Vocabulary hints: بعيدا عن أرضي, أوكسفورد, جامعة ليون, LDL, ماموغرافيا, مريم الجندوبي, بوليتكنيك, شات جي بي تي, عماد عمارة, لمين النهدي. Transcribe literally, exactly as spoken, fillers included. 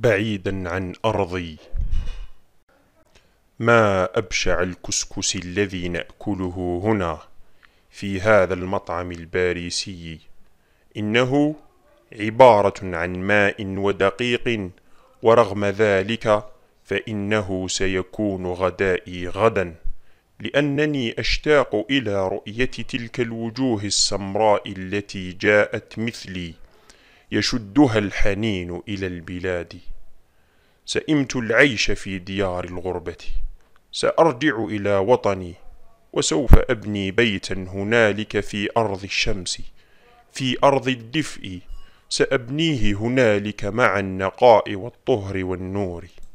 بعيدا عن أرضي. ما أبشع الكسكس الذي نأكله هنا في هذا المطعم الباريسي. إنه عبارة عن ماء ودقيق، ورغم ذلك فإنه سيكون غدائي غدا، لأنني أشتاق إلى رؤية تلك الوجوه السمراء التي جاءت مثلي يشدها الحنين إلى البلاد. سئمت العيش في ديار الغربة، سأرجع إلى وطني، وسوف أبني بيتا هنالك في أرض الشمس، في أرض الدفء، سأبنيه هنالك مع النقاء والطهر والنور.